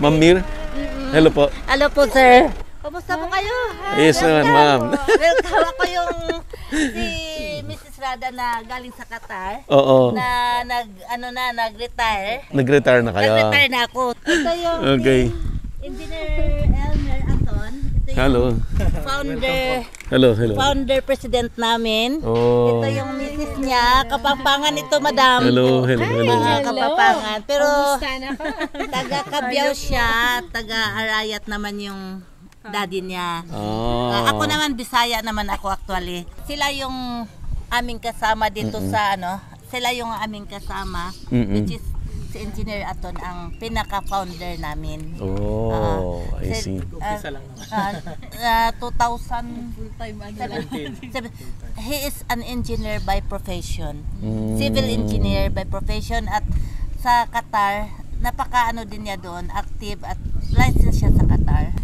Ma'am Mir? Hello po. Hello po, sir. Kumusta po kayo? Yes, ma'am. Welcome ako yung si Mrs. Rada na galing sa Qatar. Oo. Na nag-retire. Nag-retire na kayo. Nag-retire na ako. Ito yung okay. Engineer Anton. Ito yung hello. Founder. Hello, hello. Founder president namin. Oh. Ito yung misis niya. Kapampangan ito, madam. Hello, hello, hello. Kapampangan. Pero taga-Kabyaw siya. Taga-Arayat naman yung daddy niya. Oh. Ako naman, Bisaya naman ako actually. Sila yung aming kasama dito sa ano. Sila yung aming kasama. Which is si Engineer Anton ang pinaka-founder namin. Oh, I see. 2017. He is an engineer by profession. Civil engineer by profession at sa Qatar, napaka-ano din niya doon, active at licensed siya sa Qatar.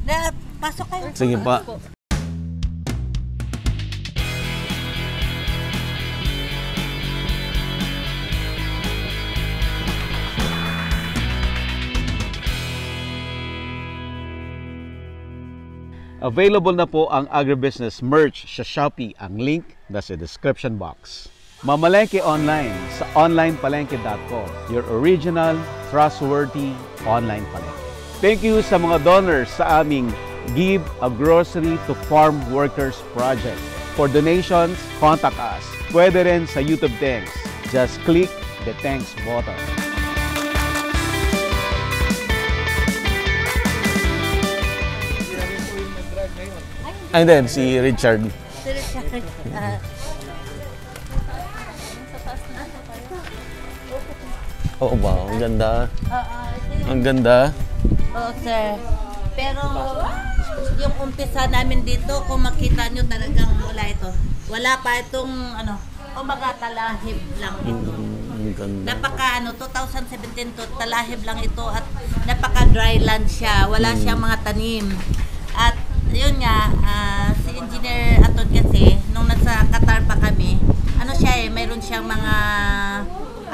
Pasok kayo. Sige pa. Available na po ang Agribusiness merch sa Shopee. Ang link nasa description box. Mamalengke online sa onlinepalengke.com. Your original, trustworthy online palengke. Thank you sa mga donors sa aming Give a Grocery to Farm Workers Project. For donations, contact us. Pwede rin sa YouTube Thanks. Just click the Thanks button. And then, si Richard. Si Richard. Oh, wow. Ang ganda. Ang ganda. Oo, sir. Pero yung umpisa namin dito, kung makita nyo talagang wala ito. Wala pa itong, ano, umaga talahib lang ito. Napaka, ano, 2017 to, talahib lang ito at napaka dry land siya. Wala siyang mga tanim. At yun nga, si Engineer Anton kasi, nung nasa Qatar pa kami, ano siya eh, mayroon siyang mga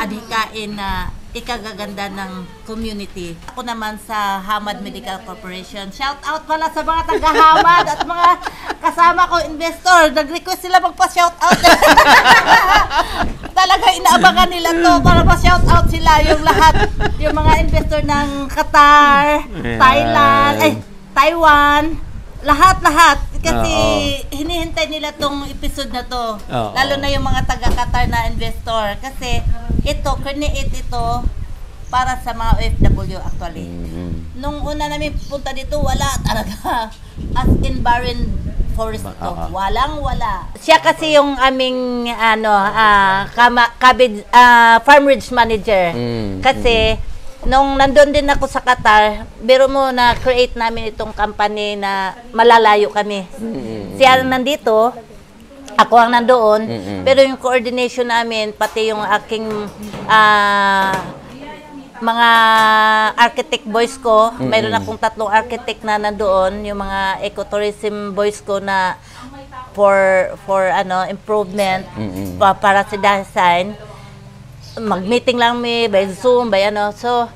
adhikain na ikagaganda ng community. Ako naman sa Hamad Medical Corporation. Shout out pala sa mga taga-Hamad at mga kasama ko investor. Nag-request sila magpa-shout out. Talaga inaabangan nila to para pa-shout out sila yung lahat. Yung mga investor ng Qatar, Thailand, Taiwan, lahat-lahat kasi hinihintay nila tong episode na to. Lalo na yung mga taga-Qatar na investor kasi ito, create ito para sa mga OFW actually. Nung una namin punta dito, wala talaga. As in barren forest to. Walang-wala. Siya kasi yung aming ano, Farm Ridge manager. Kasi nung nandun din ako sa Qatar, biro mo na create namin itong company na malalayo kami. Siya ang nandito, ako ang nandoon, pero yung coordination namin, pati yung aking mga architect boys ko, mayroon akong tatlong architect na nandoon, yung mga ecotourism boys ko na for ano, improvement, para sa design. Mag-meeting lang may by Zoom, by ano. So,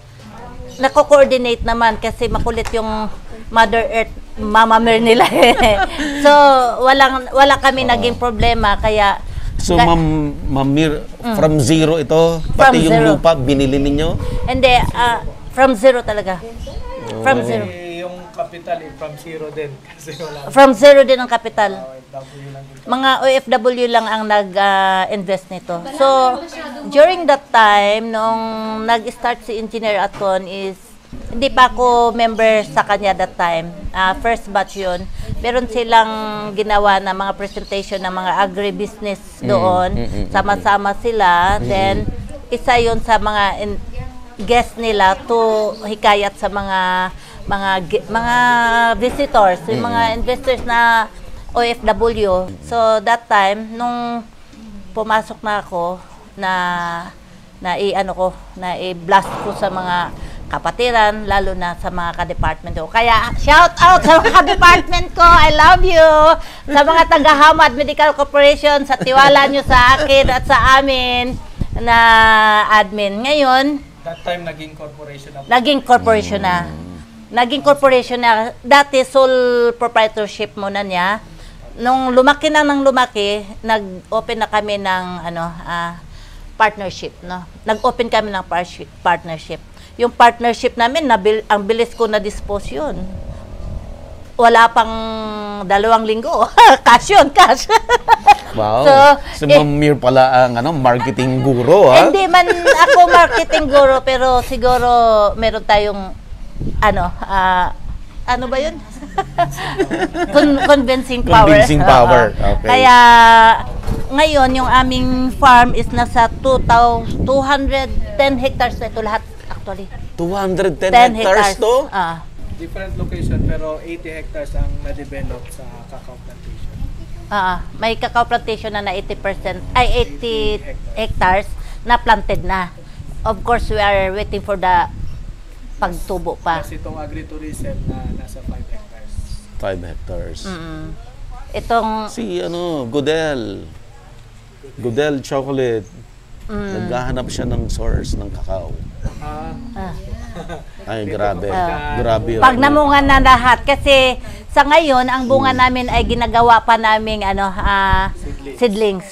nako-coordinate naman kasi makulit yung Mother Earth, Mama Mer nila. So, wala kami naging problema kaya. So, Ma'am Mir, from zero ito? Pati yung lupa, binili ninyo? Hindi, from zero talaga. From zero. Yung capital, from zero din. Kasi wala. From zero din ang capital. Mga OFW lang ang nag-invest nito. So, during that time, nung nag-start si Engineer Anton is, hindi pa ako member sa kanya that time. First batch yun. Meron silang ginawa na mga presentation ng mga agribusiness doon. Sama-sama sila. Then, isa yun sa mga guests nila to hikayat sa mga visitors, yung mga investors na OFW. So that time nung pumasok na ako i-blast ko sa mga kapatiran, lalo na sa mga ka-department ko. Kaya shout out sa mga ka-department ko. I love you. Sa mga taga Hamad Medical Corporation, sa tiwala nyo sa akin at sa amin na admin. Ngayon, that time naging corporation na. Naging corporation na, dati sole proprietorship muna niya. Nung lumaki na ng lumaki, nag-open na kami ng ano, partnership, no? Nag-open kami ng partnership. Yung partnership namin, ang bilis ko na-dispose yun. Wala pang 2 linggo. Cash yun, cash. Wow. So Mamir pala ang ano, marketing guru, ha? Hindi man ako marketing guru, pero siguro meron tayong, ano ba yun? Convincing power. Convincing power. Okay. Kaya, ngayon, yung aming farm is nasa 210 hectares na ito lahat. Actually, 210 hectares to? Different location pero 80 hectares ang na-develop sa cacao plantation. May cacao plantation na 80 hectares na planted na. Of course, we are waiting for the pagtubo pa. Kasi itong agritourism na nasa 5 hectares. 5 hectares. Mm-hmm. Itong... Si ano, Godel chocolate. Naghahanap siya ng source ng kakao. Ay, grabe. Grabe. Pag namunga na lahat. Kasi sa ngayon, ang bunga namin ay ginagawa pa naming seedlings.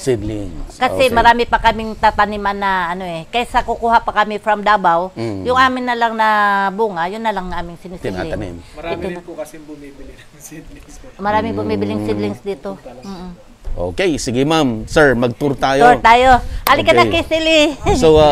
Kasi marami pa kaming tataniman na ano eh. Kaysa kukuha pa kami from Davao, yung amin na lang na bunga, yun na lang aming sinisidling. Tinatanim. Marami rin po kasi bumibili ng seedlings. Maraming bumibiling seedlings dito. Okay, sige ma'am. Sir, mag-tour tayo. Tour tayo. Halika na, Kisili. So,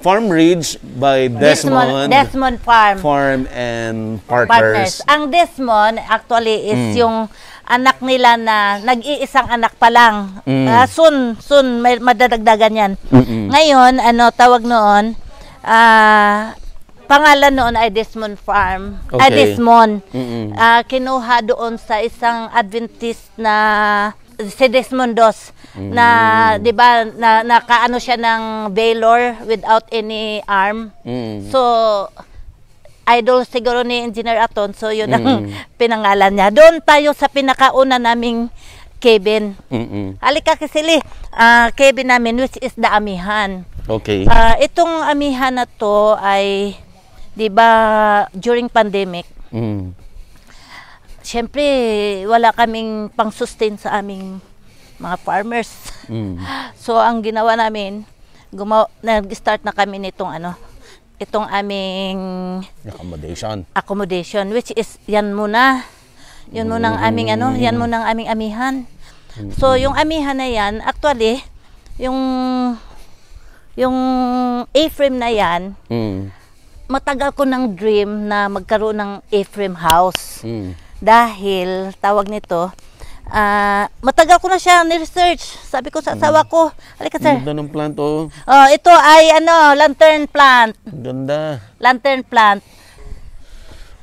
Farm Ridge by Desmond. Desmond Farm. Farm and Partners. Ang Desmond, actually, is yung anak nila na nag-iisang anak pa lang. Soon, may madadagdagan yan. Ngayon, tawag noon, pangalan noon ay Desmond Farm. Okay. Desmond. Kinuha doon sa isang Adventist na si Desmond Dos na 'di ba na nakaano siya ng Baylor without any arm. So idol siguro ni Engineer Anton, so yun ang pinangalan niya. Doon tayo sa pinakauna naming cabin. Halika Kisili. Cabin namin which is the amihan. Okay. Itong amihan na to ay diba during pandemic, syempre wala kaming pang-sustain sa aming mga farmers. So ang ginawa namin, nag-start na kami nitong itong aming accommodation which is yan muna. Yun muna ang aming yan muna ang aming amihan. So yung amihan na yan, actually yung A-frame na yan, matagal ko ng dream na magkaroon ng A-frame house. Dahil, tawag nito, matagal ko na siya ni-research. Sabi ko sa asawa ko, halika sir. Ganda ng plant, oh. Ito ay, lantern plant. Ganda. Lantern plant.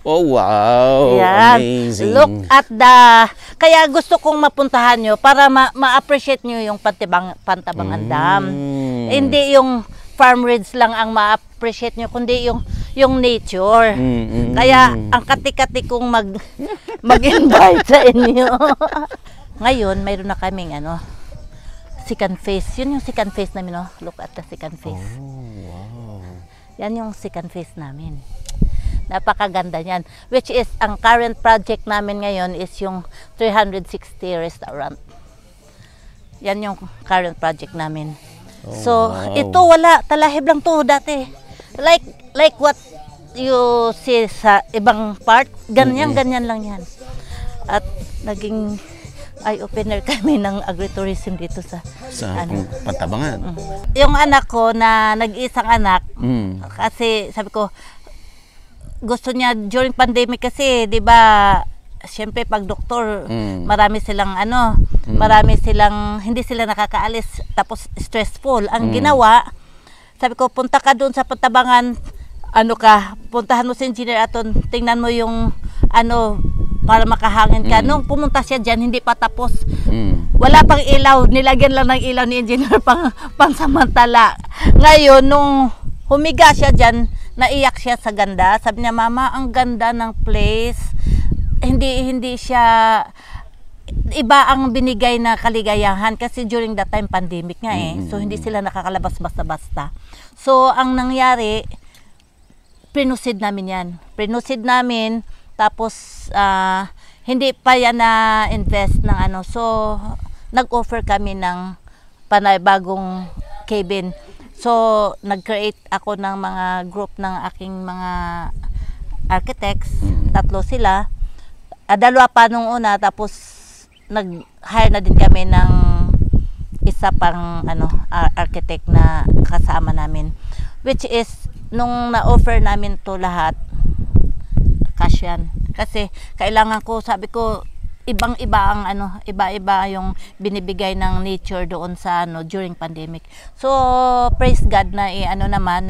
Oh, wow. Yan. Amazing. Look at the... Kaya gusto kong mapuntahan nyo para ma-appreciate nyo yung Pantabangan Dam. Hindi yung... Farm Ridge lang ang ma-appreciate nyo, kundi yung nature. Kaya, ang kati-kati kong mag-invite sa inyo. Ngayon, mayroon na kaming, second phase. Yun yung second phase namin, Look at the second phase. Oh, wow. Yan yung second phase namin. Napakaganda yan. Which is, ang current project namin ngayon is yung 360 restaurant. Yan yung current project namin. Oh, so, wow. Ito wala, talahib lang to dati. Like what you see sa ibang part, ganyan lang yan. At naging eye-opener kami ng agritourism dito sa Pantabangan. Yung anak ko na nag-iisang anak, kasi sabi ko, gusto niya during pandemic kasi, di ba, siyempre pag doktor, marami silang hindi sila nakakaalis, tapos stressful. Ang ginawa, sabi ko, punta ka doon sa Pantabangan, puntahan mo si Engineer Anton, tingnan mo yung, para makahangin ka. Nung pumunta siya dyan, hindi pa tapos. Wala pang ilaw, nilagyan lang ng ilaw ni Engineer pansamantala. Ngayon, nung humiga siya dyan, naiyak siya sa ganda. Sabi niya, Mama, ang ganda ng place. Hindi siya iba ang binigay na kaligayahan kasi during that time pandemic nga eh. So hindi sila nakakalabas basta-basta. So ang nangyari prinusid namin yan. Prinusid namin, tapos hindi pa yan na-invest ng ano. So, nag-offer kami ng panibagong cabin. So, nag-create ako ng mga group ng aking mga architects. Tatlo sila. Dalawa pa nung una, tapos nag-hire na din kami ng isa pang ano, architect na kasama namin. Which is, nung na-offer namin to lahat, cash yan. Kasi kailangan ko, sabi ko, ibang-iba ang ano, iba-iba yung binibigay ng nature doon sa ano during pandemic. So, praise God na ano naman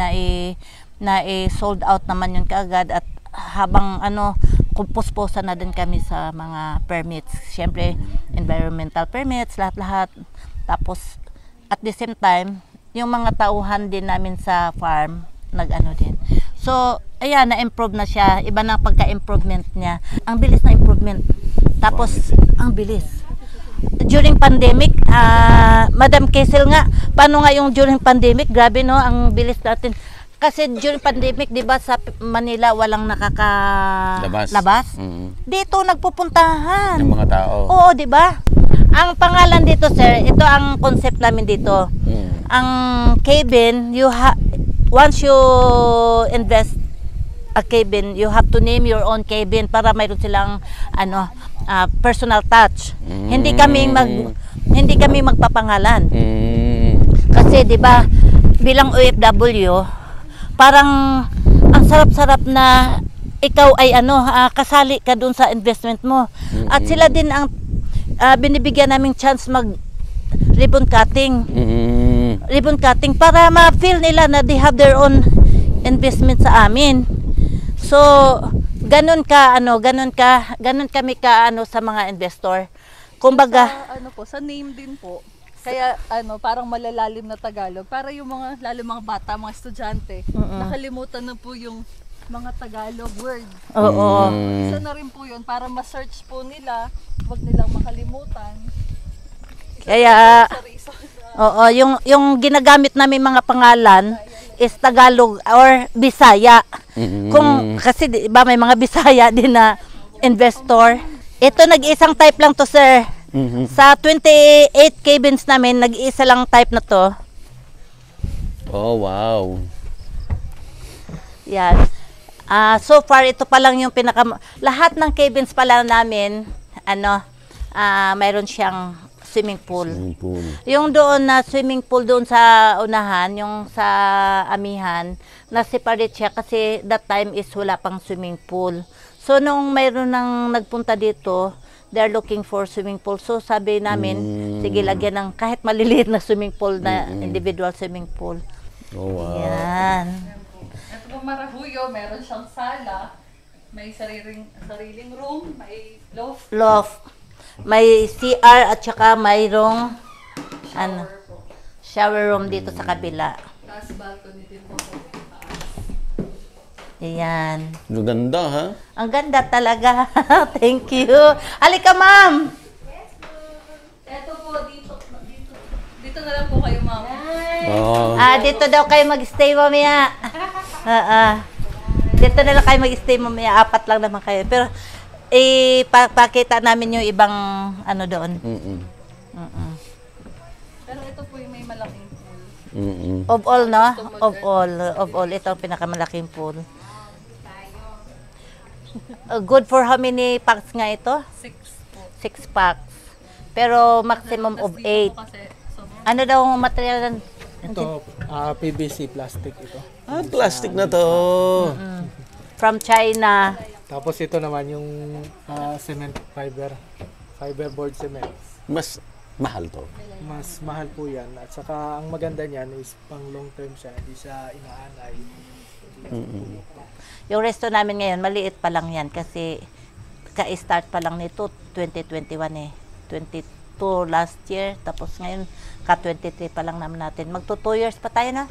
na sold out naman yun kaagad, at habang ano kumposposan na din kami sa mga permits. Siyempre, environmental permits, lahat-lahat. Tapos at the same time, yung mga tauhan din namin sa farm, nag-ano din. So, ayan, na-improve na siya. Iba na pagka-improvement niya. Ang bilis na improvement. Tapos, ang bilis. During pandemic, Madam Kessel nga, paano nga yung during pandemic? Grabe, no? Ang bilis natin. Kasi during pandemic, di ba, sa Manila, walang nakakalabas. Mm-hmm. Dito, nagpupuntahan. Yung mga tao. Oo, di ba? Ang pangalan dito, sir, ito ang concept namin dito. Mm. Ang cabin, once you invest a cabin, you have to name your own cabin para mayroon silang ano, personal touch. Mm. Hindi kami magpapangalan. Mm. Kasi 'di ba, bilang OFW, parang ang sarap-sarap na ikaw ay ano, kasali ka doon sa investment mo. Mm. At sila din ang binibigyan naming chance mag ribbon cutting. Mm. Ribbon cutting para ma-feel nila na they have their own investment sa amin. So, ganun kami sa mga investor. Kumbaga, sa, sa name din po. Kaya parang malalalim na Tagalog para yung mga lalo mga bata, mga estudyante, nakalimutan na po yung mga Tagalog word. Oo. Isa na rin po yun para ma-search po nila, wag nilang makalimutan. Kaya oo, yung ginagamit namin mga pangalan is Tagalog or Bisaya. Kung kasi 'di ba may mga Bisaya din na investor. Ito nag-iisang type lang to, sir. Sa 28 cabins namin, nag-iisa lang type na to. Oh, wow. Yan. So far ito pa lang yung lahat ng cabins pala namin, mayroon siyang swimming pool. Yung doon na swimming pool doon sa unahan, yung sa amihan, na-separate siya kasi that time is wala pang swimming pool. So, nung mayroon nang nagpunta dito, they're looking for swimming pool. So, sabi namin, sige, lagyan ng kahit maliliit na swimming pool na individual swimming pool. Oh, wow. Yan. Ito po Marahuyo, meron siyang sala, may sariling room, may loft. May CR at saka mayroong shower room dito sa kabila. Tapos balcony din po. Ayan. Ang ganda, ha? Ang ganda talaga. Thank you. Halika, ma'am! Yes, ma'am. Eto po, dito. Dito na lang po kayo, ma'am. Oh. Dito daw kayo mag-stay mamaya. Dito na lang kayo mag-stay mamaya. 4 lang naman kayo. Pero pakita namin yung ibang doon. Pero ito po yung may malaking pool. Of all, no? Of all. Ito ang pinakamalaking pool. Good for how many packs nga ito? 6 packs. Pero maximum of 8. Ano daw ang material? Ito, PVC plastic ito. Plastic na to. From China. Tapos ito naman yung cement fiberboard cement. Mas mahal to. Mas mahal po yan. At saka ang maganda niyan is pang long term siya. Hindi siya inaanay. Yung resto namin ngayon, maliit pa lang yan kasi ka-start pa lang nito 2021 eh. 22 last year. Tapos ngayon ka-23 pa lang naman natin. Magto 2 years pa tayo na.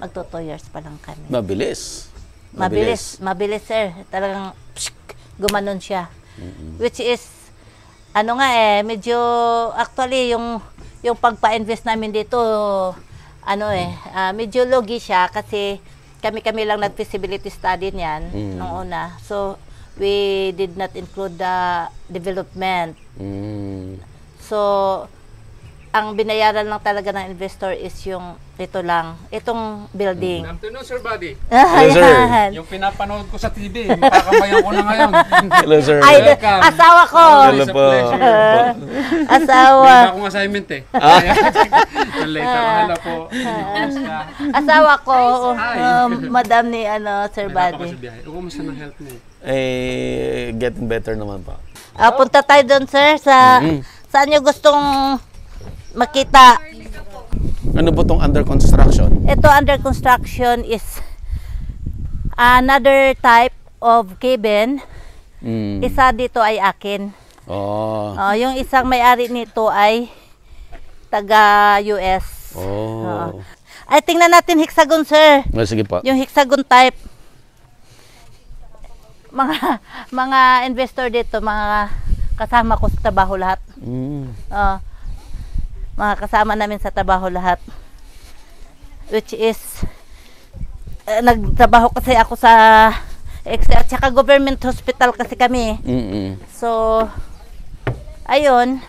Magto 2 years pa lang kami. Mabilis, sir. Talagang gumanon siya. Which is, medyo, actually, yung pagpa-invest namin dito, medyo logi siya kasi kami lang nag-feasibility study niyan nung una. So, we did not include the development. So, ang binayaran lang talaga ng investor is yung ito lang, itong building. Afternoon, Sir Buddy. Hello, sir. Yung pinapanood ko sa TV, makakamayan ko na ngayon. Hello, sir. Ay, asawa ko. Hello po. Asawa. May akong assignment eh. Later, hello po. Asawa ko, madam ni Sir Buddy. Kumusta ng health niya? Eh, getting better naman pa. Punta tayo doon, sir. Saan nyo gustong makita? Ano po itong under construction? Ito under construction is another type of cabin. Isa dito ay akin. Yung isang may-ari nito ay taga US. Ay, tingnan natin hexagon, sir. Sige pa. Yung hexagon type. Mga investor dito, mga kasama ko sa trabaho lahat. Mga kasama namin sa trabaho lahat, which is nagtrabaho kasi ako sa at saka government hospital kasi kami. So ayun,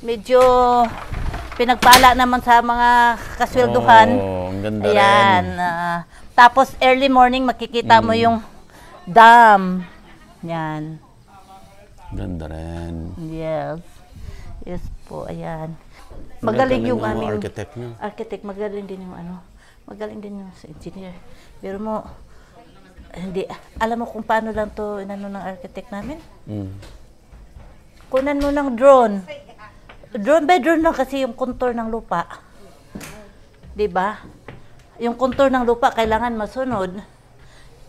medyo pinagpala naman sa mga kaswelduhan. Ang ganda rin. Tapos early morning makikita mo yung dam. Yan, ganda rin. Yes po, ayan. Magaling yung aming architect niyo. Architect, magaling din yung magaling din yung engineer. Pero mo hindi alam mo kung paano lang to inano ng architect namin. Kunan mo ng drone. Drone by drone lang kasi yung contour ng lupa. 'Di ba? Yung contour ng lupa kailangan masunod.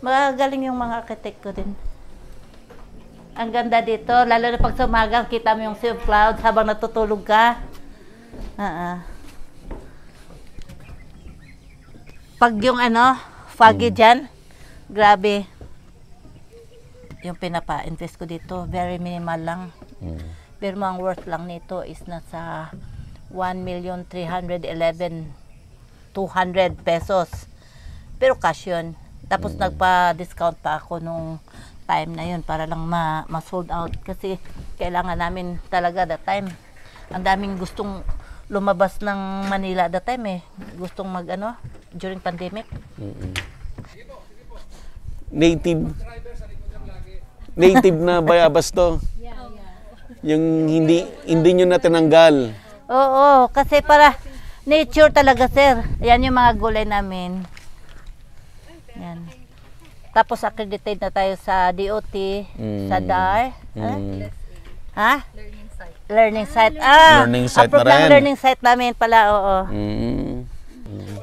Magaling yung mga architect ko din. Ang ganda dito, lalo na pag sa umaga, kita mo yung silk clouds habang natutulog ka. Pag yung foggy dyan, grabe. Yung pinapa-invest ko dito, very minimal lang. Pero ang worth lang nito is nasa 1,311,200 pesos. Pero cash yun. Tapos nagpa-discount pa ako nung time na yun para lang ma-sold out. Kasi kailangan namin talaga that time. Ang daming gustong lumabas ng Manila that time eh. Gustong during pandemic. Native na bayabas to. Yung hindi nyo na tinanggal. Oo, kasi para nature talaga, sir. Ayan yung mga gulay namin. Yan. Tapos accredited na tayo sa DOT, sa DAR. Learning site. Learning site na rin. Learning site namin pala, oo.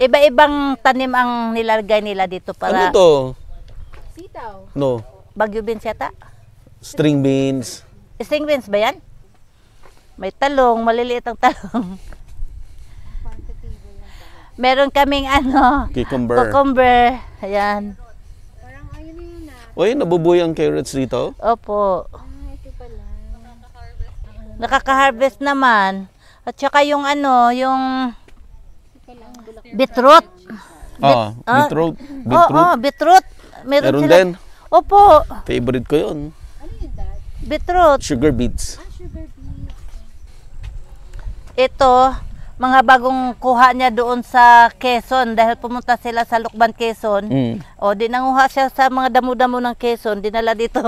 Iba-ibang tanim ang nilalagay nila dito para... Ano to? Sitaw. No. Bagyo beans yata? String beans. String beans ba yan? May talong, maliliit ang talong. Meron kaming cucumber. Cucumber. Ayan. Uy, nabubuhay ang carrots dito? Opo. Ito pala. Nakaka-harvest naman. At saka yung yung beetroot. Beetroot. Beetroot. Meron din. Opo. Favorite ko yun. Ano yun, Dad? Beetroot. Sugar beets. Sugar beets. Ito, mga bagong kuha niya doon sa Quezon dahil pumunta sila sa Lukban, Quezon. O, dinanguha siya sa mga damo-damo ng Quezon, dinala dito.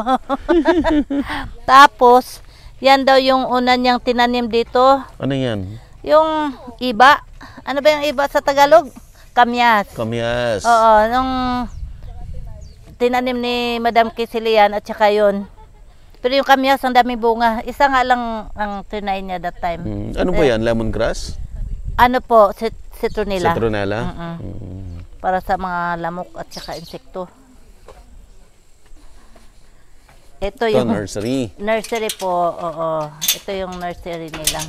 Tapos, yan daw yung una niyang tinanim dito. Ano yan? Yung iba. Ano ba yung iba sa Tagalog? Kamyas. Kamyas. Oo, nung tinanim ni Madam Kisilian at saka yun. Pero yung kamyas, ang daming bunga. Isa nga lang ang tinay niya that time. Ano ba yan? Lemongrass? Ano po, citronella. Citronella? Para sa mga lamok at saka insekto. Ito yung nursery. Nursery po, oo. Ito yung nursery nilang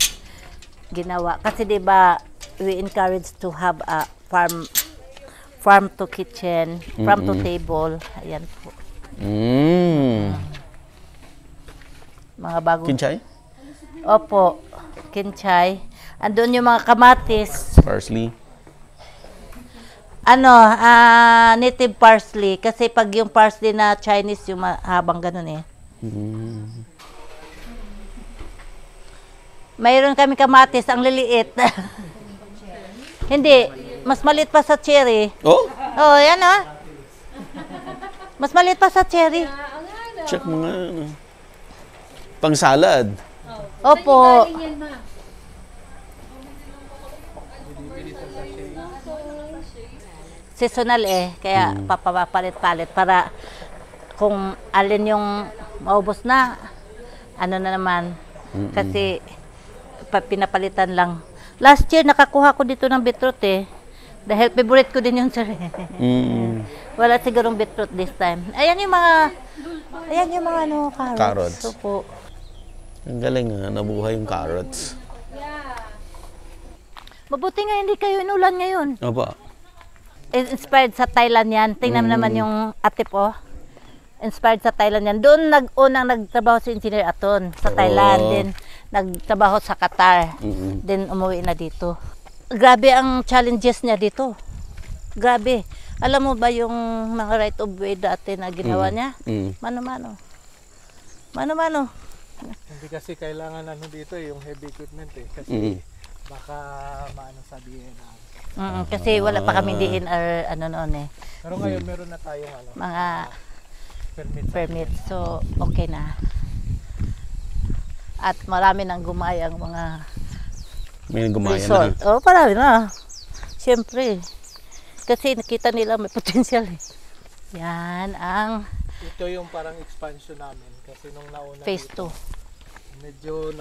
ginawa. Kasi diba, we encourage to have a farm to kitchen, farm to table. Ayan po. Mga bagong... Kinchay? Opo, kinchay. Andun yung mga kamatis. Parsley. Ano, native parsley. Kasi pag yung parsley na Chinese, yung habang ganun eh. Mm. Mayroon kami kamatis, ang liliit. Hindi, mas maliit pa sa cherry. Oh? Oh, yan ah. Mas maliit pa sa cherry. Check mga ano. Pang salad. Opo. Seasonal eh, kaya papapalit-palit para kung alin yung maubos na, ano na naman. Mm-mm. Kasi pinapalitan lang. Last year nakakuha ko dito ng beetroot eh. Dahil favorite ko din yung sir. Mm. Wala sigurong beetroot this time. Ayan yung mga ano, carrots. So po. Ang galing nga, nabuhay yung carrots. Yeah. Mabuti nga hindi kayo inulan ngayon. Opo. Inspired sa Thailand yan. Tingnan naman yung atip oh. Inspired sa Thailand yan. Doon unang nagtrabaho si Engineer Anton sa Thailand. Then nagtrabaho sa Qatar. Mm-hmm. Then umuwi na dito. Grabe ang challenges niya dito. Grabe. Alam mo ba yung mga right of way dati na ginawa niya? Mano-mano. Mano-mano. Hindi kasi kailangan ano dito yung heavy equipment eh. Kasi baka maano sabihin na. Kasi wala pa kami DNR ano noon eh. Pero ngayon meron na tayong ano. Mga permit. So, okay na. At marami nang gumayang mga resort. Oo, marami na. Siyempre. Kasi nakita nila may potential eh. Yan ang... Ito yung parang expansion namin. Kasi nung nauna phase 2. Medyo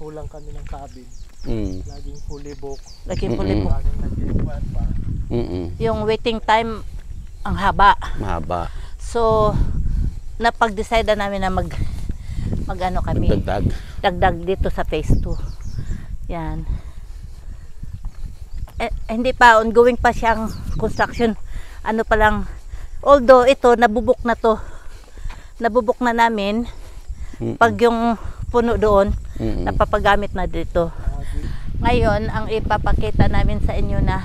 kulang kami ng cabin. Mm. Laging fully booked. Laging fully booked. Laging pa. Yung waiting time ang haba. Mahaba. So, napag-decide na namin na mag-ano kami. Dagdag dito sa phase 2. Yan. Eh, hindi pa, ongoing pa siyang construction. Ano pa lang. Although, ito, nabubuk na to. Nabubuk na namin. Pag yung puno doon, napapagamit na dito. Ngayon, ang ipapakita namin sa inyo na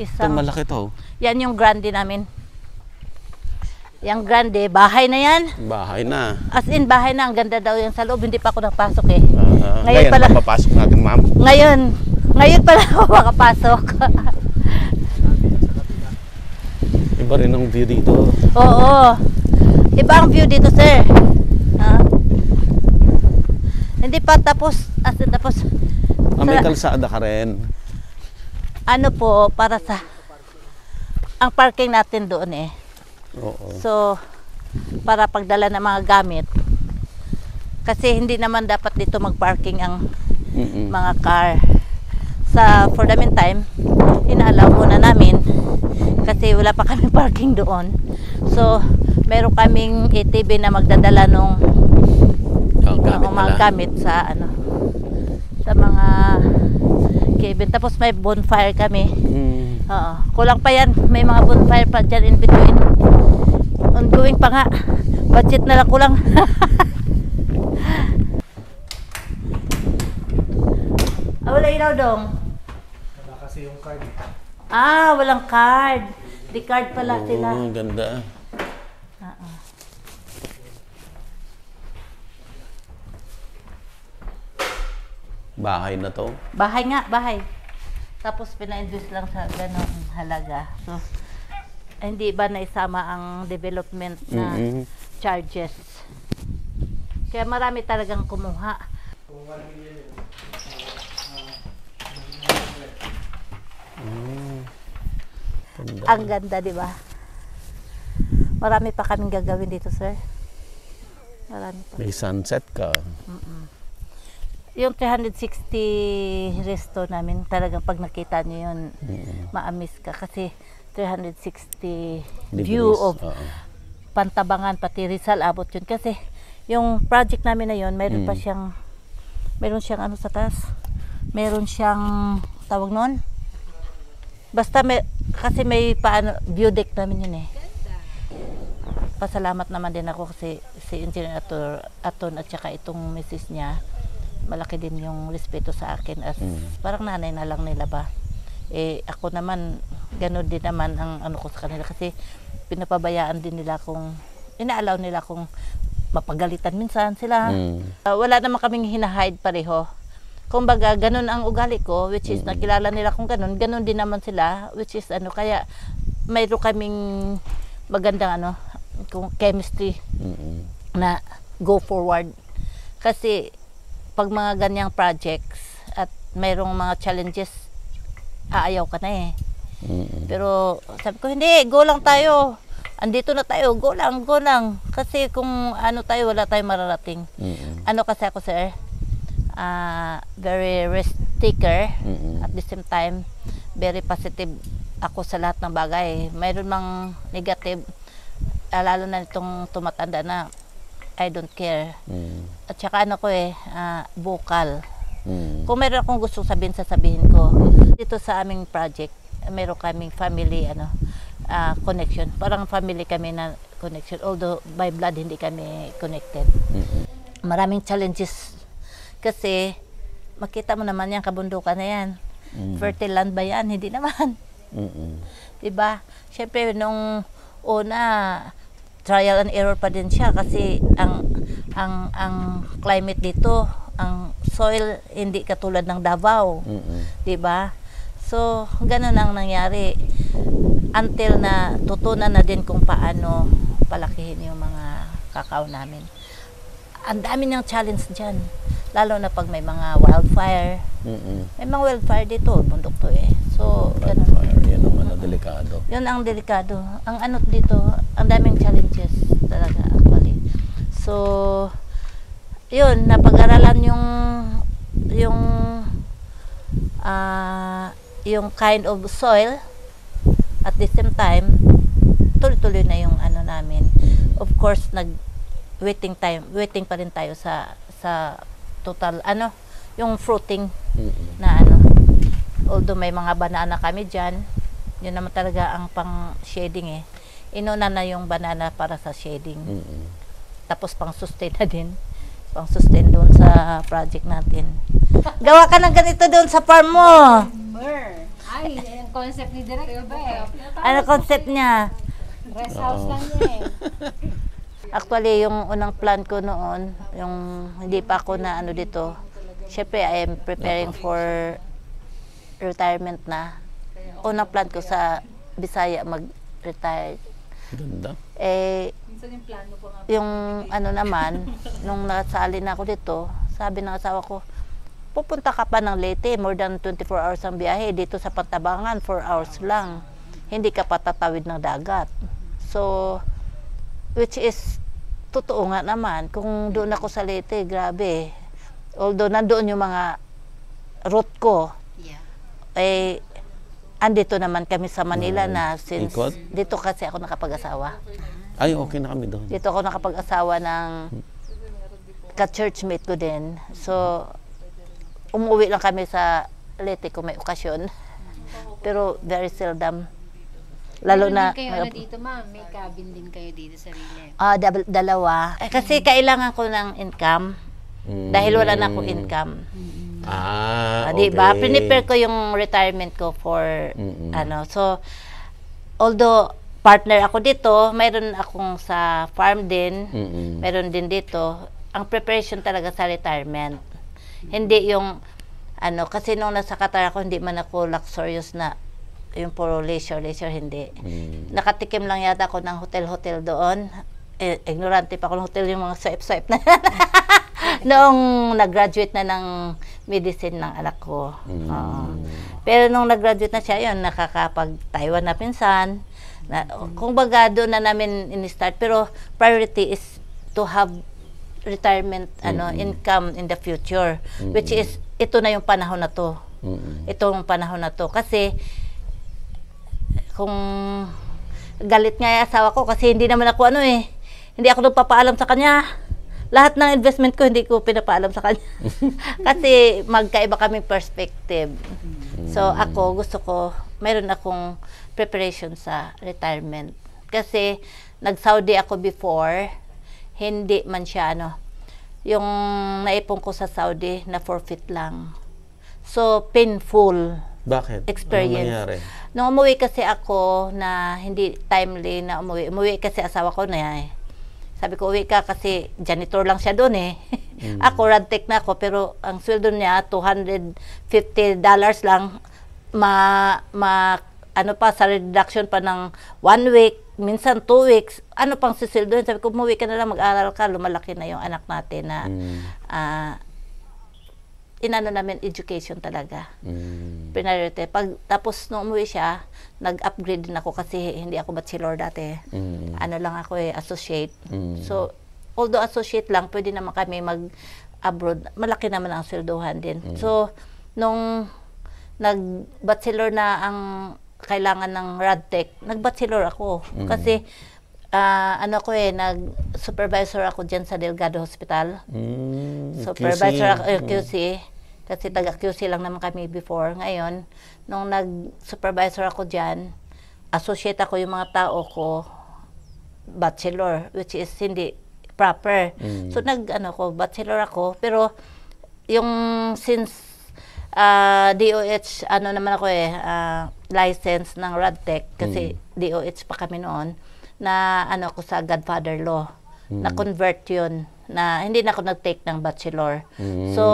isang... Ito malaki to. Yan yung grande namin. Yung grande, bahay na yan. Bahay na. As in, bahay na. Ang ganda daw yung sa loob. Hindi pa ako napasok eh. Ngayon pala papasok natin, ma'am. Ngayon pala ako makapasok. Iba rin ang view dito. Oo. Iba ang view dito, sir. Hindi pa tapos. As in, tapos. May kalsada ka rin. Ano po, para sa... Ang parking natin doon eh. Oo. So, para pagdala ng mga gamit. Kasi hindi naman dapat dito mag-parking ang mga car. For the meantime, inaalaw muna namin. Kasi wala pa kami parking doon. So, meron kaming ATV na magdadala nung mga gamit sa ano sa mga cabin. Tapos may bonfire kami. Oo. Kulang pa yan. May mga bonfire pa dyan in between. Ongoing pa nga. Budget na lang kulang. Wala ilaw dong. Wala kasi yung card. Walang card. Di card pala sila. Oo, ganda. Bahay na to? Bahay nga, bahay. Tapos pina-induce lang sa ganong halaga. So, hindi ba naisama ang development na charges? Kaya marami talagang kumuha. Ang ganda, di ba? Marami pa kaming gagawin dito, sir. Marami pa. May sunset ka. Yung 360 resto namin, talagang pag nakita nyo yun, ma-amiss ka. Kasi 360 view of Pantabangan, pati Rizal, abot yun. Kasi yung project namin na yun, mayroon pa siyang, mayroon siyang ano sa taas, mayroon siyang tawag nun. Basta may, kasi may paano, view deck namin yun eh. Pasalamat naman din ako kasi si Engineer Anton at saka itong misis niya, malaki din yung respeto sa akin as parang nanay na lang nila ba Eh, ako naman, gano'n din naman ang ano ko sa kanila kasi pinapabayaan din nila kung, inaalaw nila kung mapagalitan minsan sila. Wala naman kaming hinahide pareho. Kung baga, gano'n ang ugali ko, which is nakilala nila kung gano'n, gano'n din naman sila, which is ano, kaya mayroon kaming magandang ano, kung chemistry na go forward. Kasi pag mga ganyang projects at mayroong mga challenges, aayaw ka na eh. Pero sabi ko, hindi, go lang tayo. Andito na tayo, go lang, go lang. Kasi kung ano tayo, wala tayong mararating. Ano kasi ako, sir, very risk taker. At the same time, very positive ako sa lahat ng bagay. Mayroon mang negative, lalo na itong tumatanda na, I don't care. At saka ano ko eh, vocal. Kung meron akong gustong sabihin, sasabihin ko. Dito sa aming project, meron kaming family ano, connection. Parang family kami na connection. Although by blood, hindi kami connected. Maraming challenges. Kasi, makita mo naman yan, kabundukan na yan. Fertile land ba yan? Hindi naman. Diba? Siyempre, nung una, trial and error pa din siya kasi ang climate dito, ang soil hindi katulad ng Davao, 'di ba? So, ganun ang nangyari until na tutunan na din kung paano palakihin yung mga kakao namin. Ang dami ng challenge diyan, lalo na pag may mga wildfire. May mga wildfire dito, bundok to eh. So, ganun. Delikado. Yun ang delikado. Ang ano dito, ang daming challenges talaga actually. So, yun, napag-aralan yung kind of soil at the same time, tuloy-tuloy na yung ano namin. Of course, waiting pa rin tayo sa total, ano, yung fruiting na ano. Although may mga banana kami dyan, yun naman talaga ang pang-shading eh. Inuna na yung banana para sa shading. Tapos pang-sustain na din. Pang-sustain doon sa project natin. Gawa ka ng ganito doon sa farm mo! Ay, yung concept ni Direk. Ano concept niya? Rest house lang niya eh. Actually, yung unang plan ko noon, yung hindi pa ako na ano dito, syempre I am preparing for retirement na. Unang plan ko sa Bisaya mag-retire. Ganda. Eh, yung ano naman, nung nasali na ako dito, sabi ng asawa ko, pupunta ka pa ng Leyte, more than 24 hours ang biyahe, dito sa Pantabangan, 4 hours lang. Hindi ka patatawid ng dagat. So, which is, totoo nga naman, kung doon ako sa Leyte, grabe. Although, nandoon yung mga route ko, eh, andito naman kami sa Manila na since Ikot? Dito kasi ako nakapag-asawa. Ay, okay na kami doon. Dito ako nakapag-asawa ng ka-churchmate ko din. So, umuwi lang kami sa Leyte kung may okasyon. Pero very seldom. Lalo na... Kayo na dito, ma'am? May cabin din kayo dito sa Leyte? Dalawa. Kasi kailangan ko ng income. Dahil wala na akong income. Okay. Diba? Prepare ko yung retirement ko for, ano, so, although partner ako dito, mayroon akong sa farm din, mayroon din dito, ang preparation talaga sa retirement. Hindi yung, ano, kasi nung nasa Qatar ako, hindi man ako luxurious na, yung puro leisure, hindi. Nakatikim lang yata ako ng hotel doon. Eh, ignorante pa ako ng hotel, yung mga swipe na noong nag-graduate na ng medicine ng anak ko. Pero nung nag-graduate na siya, yun, nakakapag-Taiwan na pinsan. Kung baga doon na namin in-start. Pero priority is to have retirement ano income in the future. Which is, ito na yung panahon na to. Itong panahon na to. Kasi, kung galit nga yung asawa ko, kasi hindi naman ako ano eh. Hindi ako nagpapaalam sa kanya. Lahat ng investment ko, hindi ko pinapaalam sa kanya. Kasi magkaiba kaming perspective. So ako, gusto ko, mayroon akong preparation sa retirement. Kasi nag-Saudi ako before, hindi man siya ano. Yung naipon ko sa Saudi, na forfeit lang. So, painful. Bakit? Experience. Nung umuwi kasi ako na hindi timely na umuwi. Umuwi kasi asawa ko na eh. Sabi ko, uwi ka kasi janitor lang siya doon eh. Mm. Ako, radtech na ako, pero ang sweldo niya, $250 lang. Sa reduction pa ng 1 week, minsan 2 weeks. Ano pang sisildo yun? Sabi ko, umuwi ka na lang, mag-aral ka, lumalaki na yung anak natin na inano namin education talaga. Priority. Tapos nung umuwi siya, nag-upgrade din ako kasi hindi ako bachelor dati. Ano lang ako eh, associate. So, although associate lang, pwede naman kami mag-abroad. Malaki naman ang sweldohan din. So, nung nag-bachelor na ang kailangan ng radtech, nag-bachelor ako. Kasi, nag-supervisor ako dyan sa Delgado Hospital. Supervisor QC. Kasi taga-QC lang naman kami before. Ngayon, nung nag-supervisor ako dyan, associate ako yung mga tao ko, bachelor, which is hindi proper. So, bachelor ako. Pero, yung since DOH, license ng Radtech, kasi DOH pa kami noon, na ako sa Godfather Law, na-convert yun, na hindi na ako nag-take ng bachelor. So,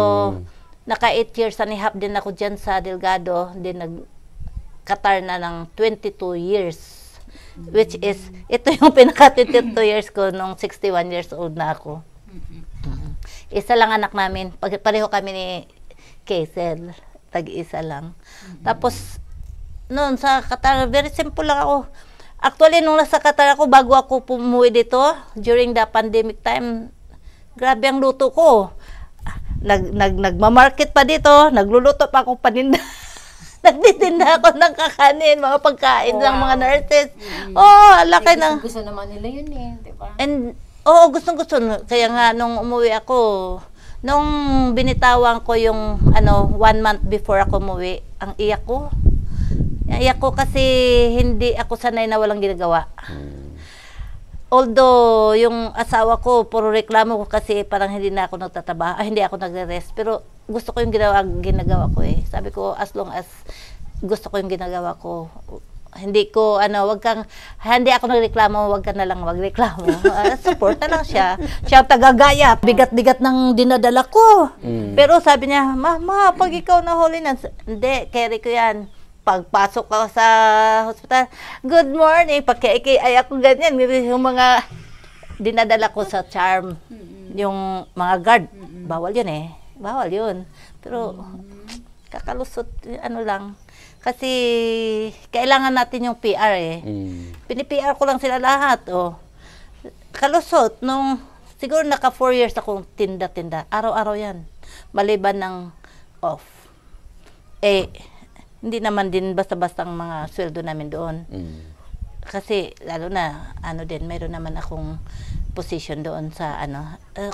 naka 8 years and a half din ako dyan sa Delgado, din nag-Qatar na ng 22 years. Which is, ito yung pinaka-22 years ko nung 61 years old na ako. Isa lang anak namin, pareho kami ni Quezon, tag-isa lang. Tapos, noon sa Qatar, very simple lang ako. Actually, nung nasa Qatar ako, bago ako pumuwi dito, during the pandemic time, grabe ang luto ko. Nagmamarket pa dito, nagluluto pa ako paninda. Nagtitinda ako ng kakanin, mga pagkain ng mga nurses. Laki na. Gusto naman nila yun eh, di ba? And, gustong-gusto. Kaya nga, nung umuwi ako, nung binitawan ko yung 1 month before ako umuwi, ang iyak ko. Iyak ko kasi hindi ako sanay na walang ginagawa. Although, yung asawa ko, puro reklamo ko kasi parang hindi na ako nagtataba, hindi ako nagre-rest. Pero gusto ko yung ginagawa ko eh. Sabi ko, as long as gusto ko yung ginagawa ko, hindi ako nagreklamo, wag ka na lang magreklamo. Support na lang siya. Siya tagagaya, bigat-bigat ng dinadala ko. Pero sabi niya, Mama, pag ikaw nahuli na, hindi, carry ko yan. Pagpasok ko sa hospital, good morning, pagka-ikay ako ganyan. Yung mga dinadala ko sa charm, yung mga guard, bawal yun eh. Bawal yun. Pero, kakalusot, kasi kailangan natin yung PR eh. Pini-PR ko lang sila lahat. Kalusot, siguro naka 4 years akong tinda-tinda. Araw-araw yan. Maliban ng off. Hindi naman din basta-basta ang mga sweldo namin doon. Kasi lalo na, mayroon naman akong position doon sa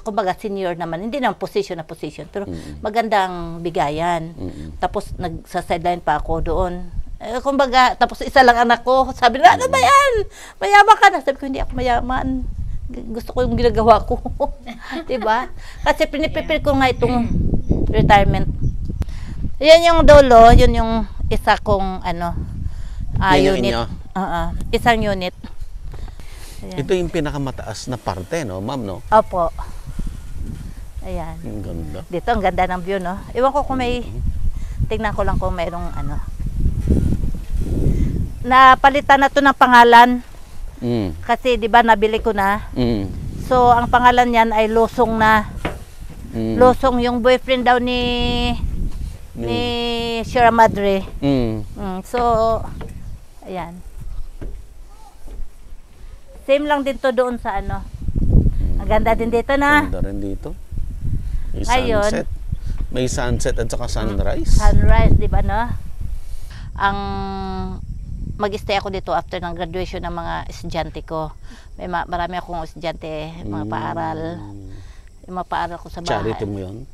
kumbaga senior naman, hindi naman position na position, pero magandang bigayan. Tapos nagsa-sideline pa ako doon. Kumbaga, tapos isa lang anak ko, sabi na, ano ba yan? Mayaman ka na. Sabi ko, hindi ako mayaman. Gusto ko yung ginagawa ko. Diba? Kasi piniprepare ko nga itong retirement. Yan yung dolo, yun yung isa kong unit. Isang unit. Ayan. Ito yung pinakamataas na parte, no, ma'am, no? Opo. Ayan. Ang ganda. Dito, ang ganda ng view, no? Iwan ko kung may, tingnan ko lang kung mayroong napalitan na to ng pangalan. Kasi, di ba, nabili ko na. So, ang pangalan yan ay Losong na. Losong, yung boyfriend daw ni Sierra Madre. So, ayan. Same lang din to doon sa Ang ganda din dito na. Ganda rin dito. May sunset. May sunset at saka sunrise. Sunrise, di ba no? Ang mag-stay ako dito after ng graduation ng mga estudyante ko. May marami akong estudyante, mga paaral. Yung mga paaral ko sa bahay. Charity mo yun?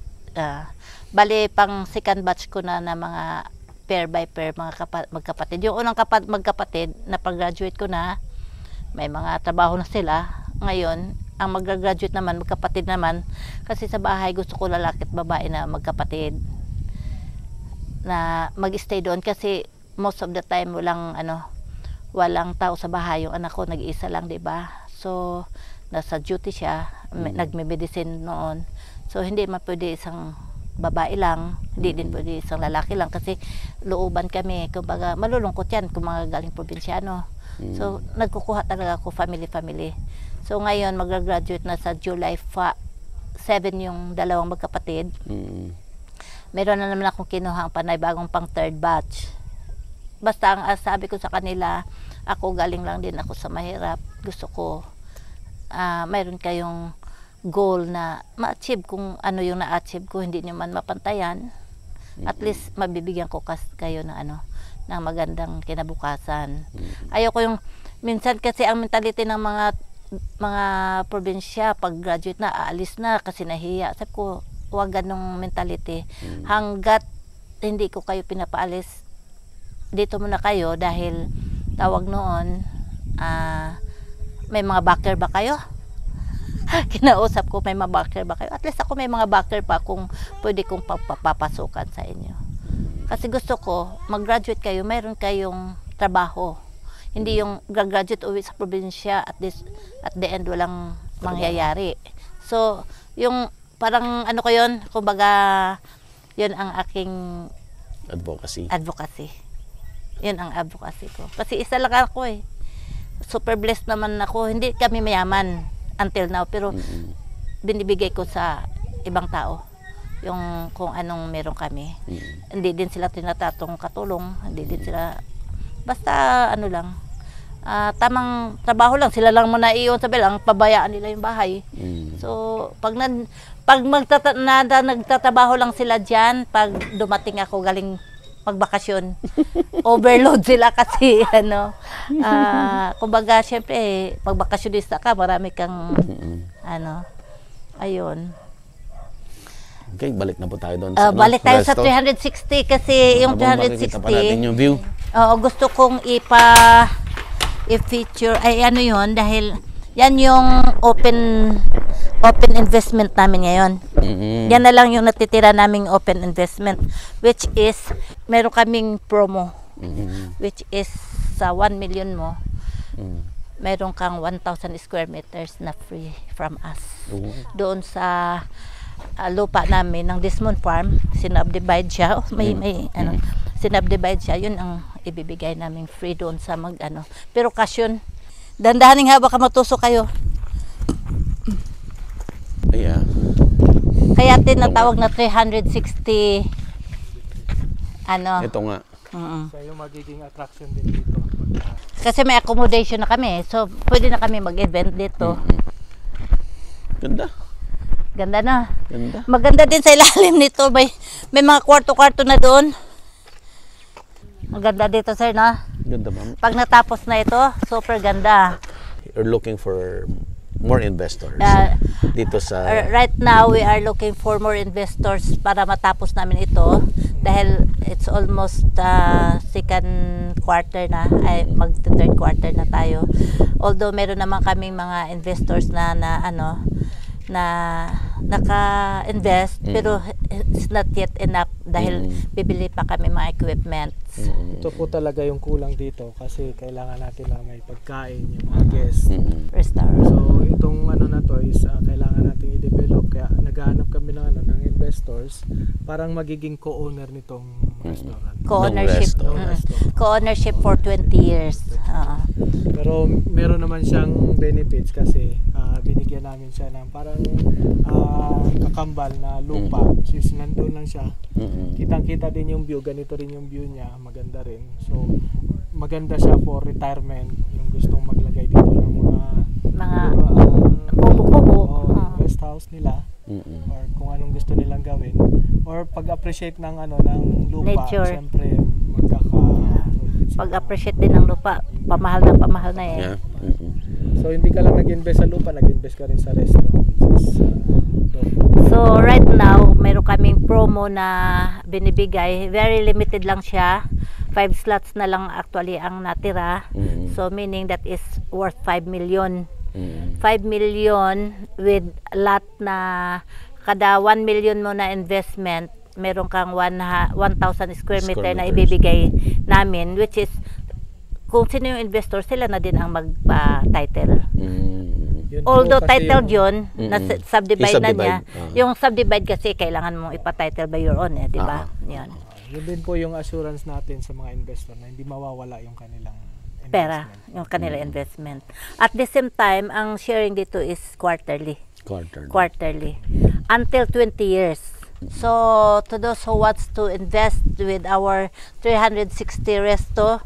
Bali, pang second batch ko na na mga pair by pair, mga magkapatid. Yung unang magkapatid na pag-graduate ko na, may mga trabaho na sila. Ngayon, ang mag-graduate naman, magkapatid naman, kasi sa bahay gusto ko lalaki at babae na magkapatid. na mag-stay doon kasi most of the time walang tao sa bahay, yung anak ko nag-iisa lang, 'di ba? So nasa duty siya, nagme-medicine noon. So hindi man pwede isang babae lang, hindi din pwede isang lalaki lang kasi looban kami, kumbaga malulungkot 'yan kung mga galing probinsyano. So nagkukuha talaga ako family. So ngayon magra-graduate na sa July 7 yung dalawang magkapatid. Meron na naman akong kinuha ang panay bagong pang third batch. Basta ang sabi ko sa kanila, ako galing lang din ako sa mahirap. Gusto ko mayroon kayong goal na ma-achieve kung ano yung na-achieve ko, hindi nyo man mapantayan. At least mabibigyan ko kayo ng ng magandang kinabukasan. Ayoko yung minsan kasi ang mentality ng mga probinsya pag graduate na aalis na kasi nahiya. Sabi ko, huwag ganong mentality. Hanggat hindi ko kayo pinapaalis, dito muna kayo dahil tawag noon, may mga backer ba kayo? Kinausap ko, may mga backer ba kayo? At least ako may mga backer pa kung pwede kong papapasukan sa inyo. Kasi gusto ko, mag-graduate kayo, mayroon kayong trabaho. Hindi yung graduate uwi sa probinsya at the end walang mangyayari. So, yung parang ano ko yun, kumbaga yun ang aking advocacy. Yun ang advocacy ko. Kasi isa lang ako eh. Super blessed naman ako. Hindi kami mayaman until now. Pero binibigay ko sa ibang tao yung kung anong meron kami. Hindi din sila tinatatong katulong. Hindi din sila... Basta ano lang. Tamang trabaho lang. Sila lang muna iyon. Sabi lang, pabayaan nila yung bahay. So, pag nagtatrabaho lang sila dyan, pag dumating ako galing... magbakasyon. Overload sila kasi kumbaga syempre pag bakasyonista ka, marami kang ayun. Okay, balik na po tayo doon sa balik tayo sa 360 kasi yung 360. Yung view. Gusto kong i-feature ay yun dahil yan yung open investment namin ngayon. Yan na lang yung natitira naming open investment, which is meron kaming promo, which is sa 1 million mo, meron kang 1,000 square meters na free from us. Doon sa lupa namin ng Desmond Farm, sinubdivide siya. Sinubdivide siya, yun ang ibibigay naming free doon sa Pero kasyon, dandahaning ha, baka matusok kayo. Kaya tinatawag na 360. Ito nga. Kaya yung magiging attraction din dito. Kasi may accommodation na kami. So, pwede na kami mag-event dito. Ganda. Ganda na. Ganda. Maganda din sa ilalim nito. May mga kwarto-kwarto na doon. Maganda dito, sir, na? Ganda, ma'am. Pag natapos na ito, super ganda. You're looking for more investors dito sa... Right now, we are looking for more investors para matapos namin ito. Dahil it's almost second quarter na. Ay, mag-third quarter na tayo. Although, meron naman kaming mga investors na naka-invest pero it's not yet enough dahil bibili pa kami mga equipments. Ito po talaga yung kulang dito kasi kailangan natin na may pagkain, yung mga guests. So itong na to is kailangan natin i-develop kaya naghahanap kami ng investors parang magiging co-owner nitong restaurant. Co-ownership for 20 years. Pero meron naman siyang benefits kasi binigyan namin siya ng parang kakambal na lupa. Since nandun lang siya, kitang-kita din yung view, ganito rin yung view niya, maganda rin. So, maganda siya for retirement, yung gustong maglagay dito ng mga kubo-kubo, guest house nila, or kung anong gusto nilang gawin, or pag-appreciate ng lupa, siyempre pag-appreciate din ng lupa, pamahal na eh. So, hindi ka lang nag-invest sa lupa, nag-invest ka rin sa resto. So, right now, meron kaming promo na binibigay. Very limited lang siya. 5 slots na lang actually ang natira. So, meaning that is worth 5 million. 5 million with lot na kada 1 million mo na investment, meron kang 1,000 square meter na ibibigay namin, which is kung sino yung investor, sila na din ang magpa-title. Although titled yun, na-subdivide na niya. Yung subdivide kasi, kailangan mong ipa-title by your own, eh, di ba? Yun. Yun din po yung assurance natin sa mga investor na hindi mawawala yung kanilang investment. Pera, yung kanilang investment. At the same time, ang sharing dito is quarterly. Quarterly. Until 20 years. So, to those who wants to invest with our 360 Resto,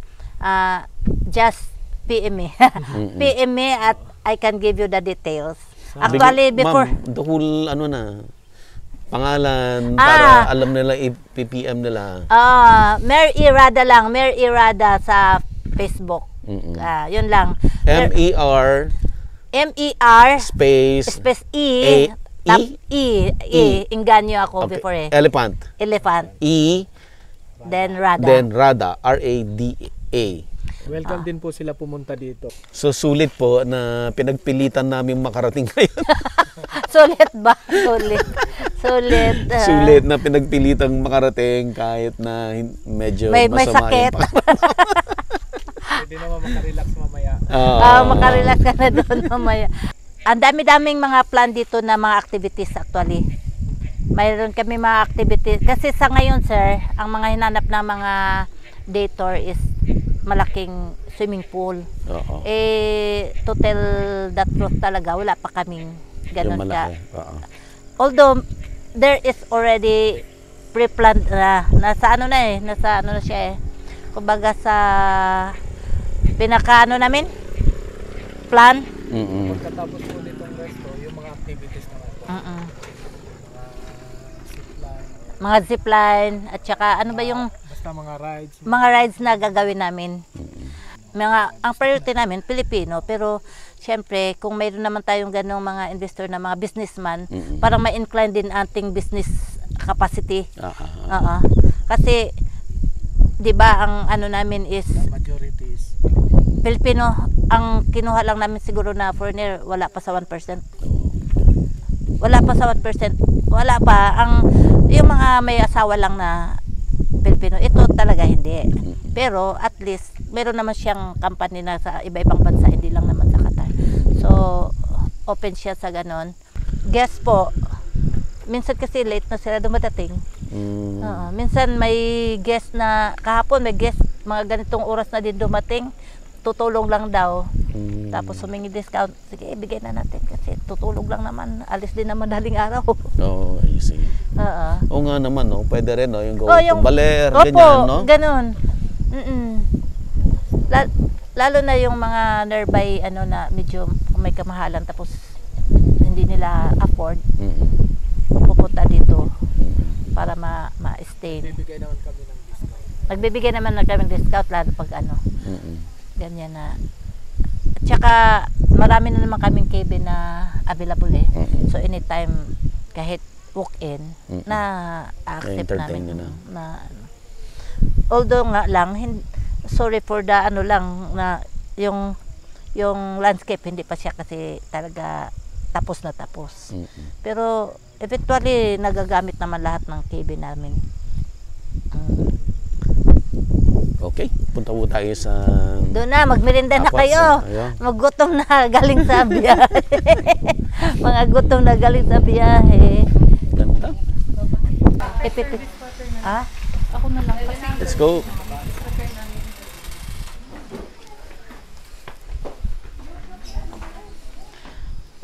just PM me. PM me at I can give you the details. Actually, before... Ma'am, the whole, ano na, pangalan, para alam nila, i-PM nila. Mer Rada lang, Mer Rada sa Facebook. Yun lang. M-E-R... M-E-R... Space E... E. Inganyo ako before eh. Elephant. E... Then Rada. R-A-D-A. Welcome din po sila pumunta dito. So sulit po na pinagpilitan namin makarating ngayon. Sulit ba? Sulit na pinagpilitan makarating kahit na medyo may sakit. Pwede naman makarelax mamaya. Makarelax ka na doon mamaya. Ang dami-daming mga plan dito na mga activities actually. Mayroon kami mga activities. Kasi sa ngayon, sir, ang mga hinanap na mga day tour is malaking swimming pool. Eh, to tell that truth talaga, wala pa kaming ganun ka. Although, there is already pre-planned na. Nasa ano na eh. Nasa ano na siya eh. Kumbaga sa pinaka ano namin? Plan. Pagkatapos po nitong resto, yung mga activities naman po. Mga zipline at saka ano ba yung basta mga rides na gagawin namin. Ang priority namin Pilipino, pero syempre kung mayroon naman tayong ganong mga investor na mga businessman, parang ma-incline din ating business capacity. Kasi 'di ba ang ano namin is majority is Pilipino. Ang kinuha lang namin siguro na foreigner, wala pa sa 1%. Wala pa. Yung mga may asawa lang na Pilipino, ito talaga hindi. Pero at least, meron naman siyang company na sa iba-ibang bansa, hindi lang naman sa Qatar. So, open siya sa ganon. Guess po, minsan kasi late na sila dumadating. Minsan may guest na, kahapon may guest, mga ganitong oras na din dumating, tutulong lang daw. Tapos humingi discount, sige, ibigay na natin kasi tutulog lang naman, alis din naman daling araw. Oo, easy. Oo nga naman, no? Pwede rin, no? Yung gawin yung baler, ganyan, no? Opo, ganun. Lalo na yung mga nearby, ano na, medyo may kamahalan, tapos hindi nila afford, pupunta dito para ma-stay. Magbibigay naman kami ng discount. Lalo pag ano, ganyan na. At saka, marami na naman kaming cabin na available eh. So, anytime, kahit walk-in, na-accept namin. Although nga lang, sorry for the ano lang, na yung landscape, hindi pa siya kasi talaga tapos na tapos. Pero, eventually, nagagamit naman lahat ng cabin namin. Okay, punta po tayo sa... Doon na, magmerinda na kayo. Maggutom na galing sa biyahe. Ganda. Ako na lang. Let's go.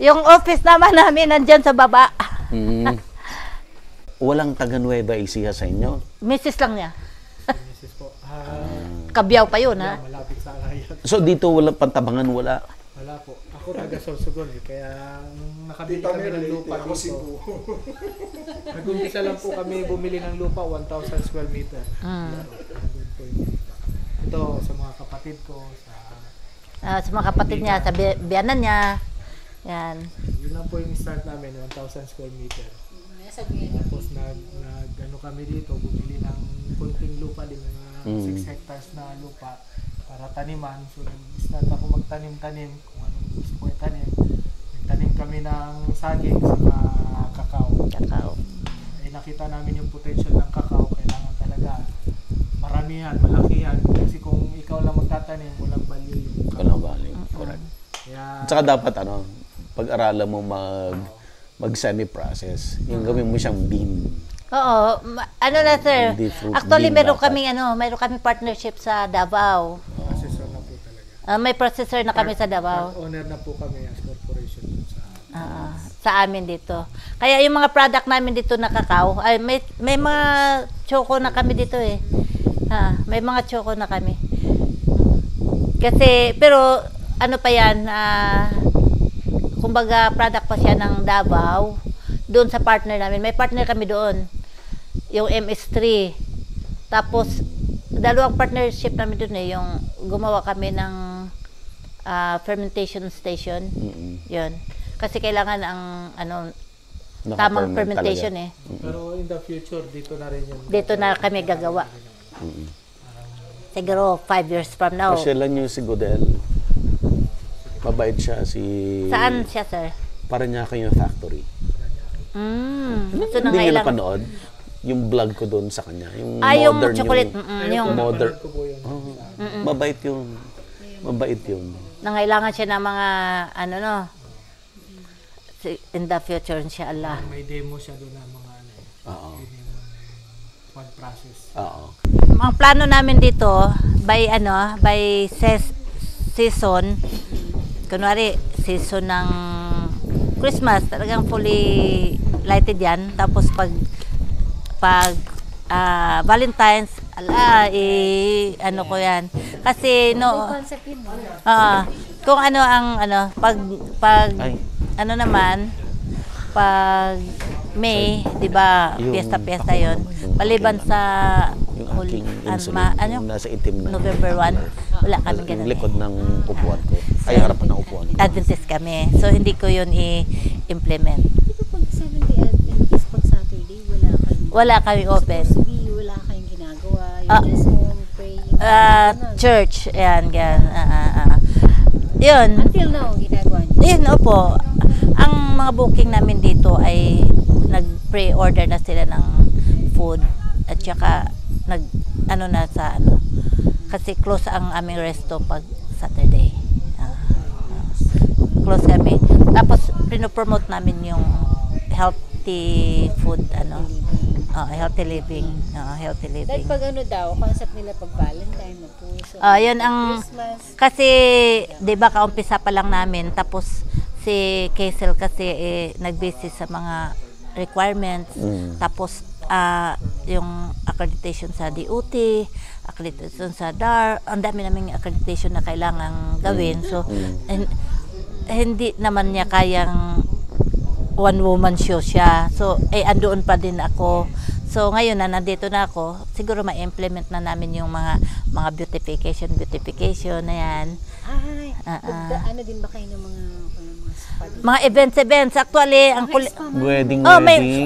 Yung office naman namin nandyan sa baba. Walang taga-Nueva Ecija sa inyo? Mrs. lang niya. Mrs. po. Kabyaw pa yun, ha? Malapit sa Alayan. So, dito walang Pantabangan, wala? Wala po. Ako taga Sorsogon, eh. Kaya nakabili kami ng lupa dito. Nag-umpisa lang po kami bumili ng lupa, 1,000 square meter. Ito, sa mga kapatid ko, sa mga kapatid niya, sa biyanan niya. Yan. Yun lang po yung start namin, 1,000 square meter. Tapos, nag-ano kami dito, bumili ng kunting lupa din ng 6 hectares na lupa para taniman. So, nag-start ako magtanim-tanim kung anong gusto ko itanim. Nagtanim kami ng saging sa kakao. nakita namin yung potential ng kakao, kailangan talaga maramihan, malakihan. Kasi kung ikaw lang magtatanim, walang value yung kakao. Walang value, correct. Yeah. At saka dapat, ano, pag-aralan mo mag-semi-process. Yung gawin mo siyang bean. Oo, ano na sir, actually meron kami ano, meron kami partnership sa Davao. Processor na po talaga. May processor na kami sa Davao. Owner na po kami as corporation sa amin dito. Kaya yung mga product namin dito na kakao, ay may mga choco na kami dito eh. May mga choco na kami. Kasi pero ano pa yan, kumbaga product pa siya ng Davao. Doon sa partner namin, may partner kami doon. Yung MS3. Tapos, dalawang partnership namin doon eh, yung gumawa kami ng fermentation station. Mm-hmm. Yun. Kasi kailangan ang, ano, tamang fermentation talaga. Eh. Pero in the future, dito na rin yung... Dito na kami gagawa. Mm-hmm. Siguro, 5 years from now. Pasyalan niyo si Godel. Mabait siya si... Saan siya, sir? Parañaque yung factory. Ito na nga ilang... Napanood yung vlog ko doon sa kanya. Yung modern, yung chocolate. Yung modern. Mabait yung... Mabait yung... Nangailangan siya ng mga, ano no, in the future, inshallah. May demo siya doon ng mga, ano eh. Oo. One process. Oo. Ang plano namin dito, by ano, by season, kunwari, season ng Christmas, talagang fully lighted yan. Tapos pag Valentine's, ano ko yan. Kasi no, kung ano ang ano, ano naman, pag May, di ba, piyesta-piyesta yun. Paliban sa huli, nasa itim na November 1, wala kami ganun. Likod ng upuan ko. Ay, harapan ng upuan. Adventist kami. So, hindi ko yun i-implement. Hindi ko pag 7th Day Adventist, pag Saturday, wala kami open. Wala kayong ginagawa. Yung just home, praying. Church. Ayan, ganyan. Yun. Until now, ginagawa niyo? Yun, opo. Ang mga booking namin dito ay nag-pre-order na sila ng food at saka nag-ano na sa ano. Kasi close ang aming resto pag Saturday. Close kami. Tapos pinopromote namin yung healthy food, ano. Healthy living. Healthy living. Dahil pag ano daw, concept nila pag Valentine na po. So yun ang Christmas. Kasi, di ba, kaumpisa pa lang namin. Tapos, si Kaisel kasi nag-busy sa mga requirements. Tapos, yung accreditation sa DOT, accreditation sa DAR, ang dami naming accreditation na kailangang gawin. So, hindi naman niya kayang one-woman show siya. So, andoon pa din ako. So, ngayon na nandito na ako, siguro ma-implement na namin yung mga beautification na yan. Ano din ba kayo ng mga spa? Mga events. Actually, ang wedding.